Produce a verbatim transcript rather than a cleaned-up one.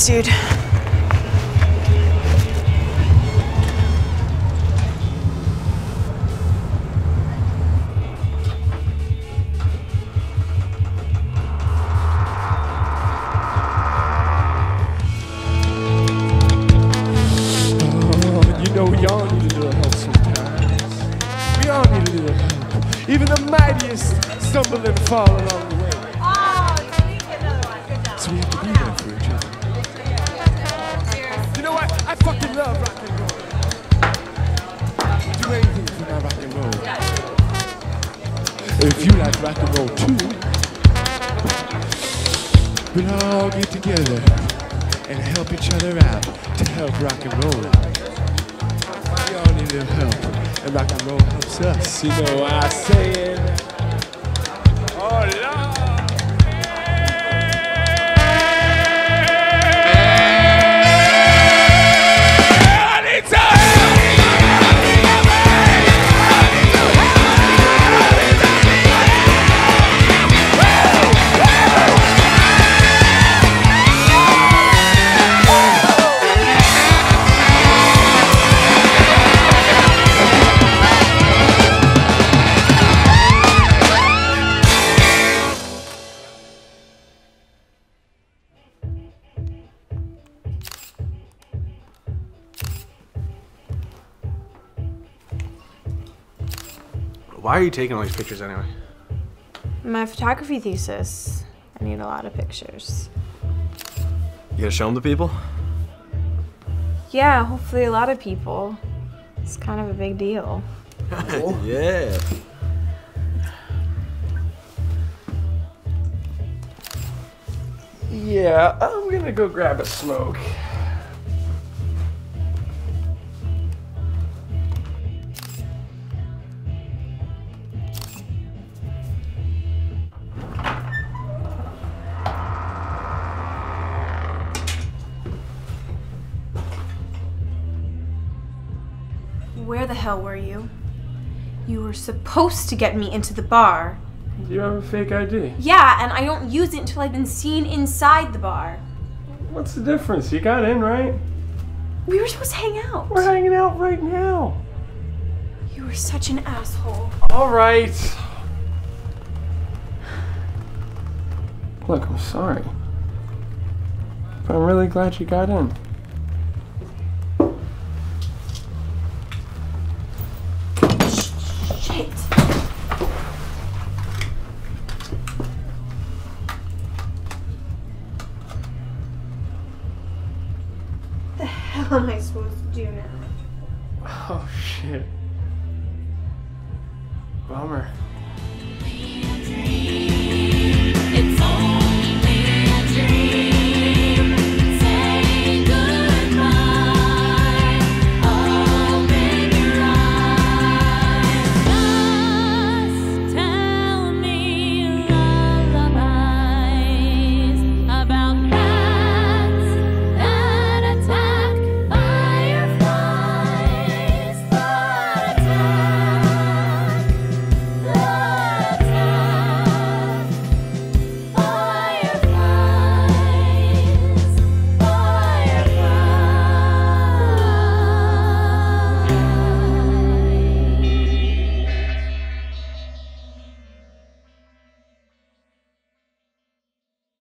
Thanks, dude. Even the mightiest stumble and fall along the way. Oh, you didn't get another one. Good job. So we have to be there for each other. You know what? I fucking love rock and roll. Do anything for my rock and roll. If you like rock and roll too, we'll all get together and help each other out to help rock and roll out. We all need a little help. And rock and roll helps us, you know what I'm saying? Oh, Lord! Why are you taking all these pictures anyway? My photography thesis. I need a lot of pictures. You gonna show them to people? Yeah, hopefully a lot of people. It's kind of a big deal. Cool. Yeah. Yeah, I'm gonna go grab a smoke. Where the hell were you? You were supposed to get me into the bar. Do you have a fake I D? Yeah, and I don't use it until I've been seen inside the bar. What's the difference? You got in, right? We were supposed to hang out. We're hanging out right now. You were such an asshole. All right. Look, I'm sorry. But I'm really glad you got in. What am I supposed to do now? Oh shit. Bummer.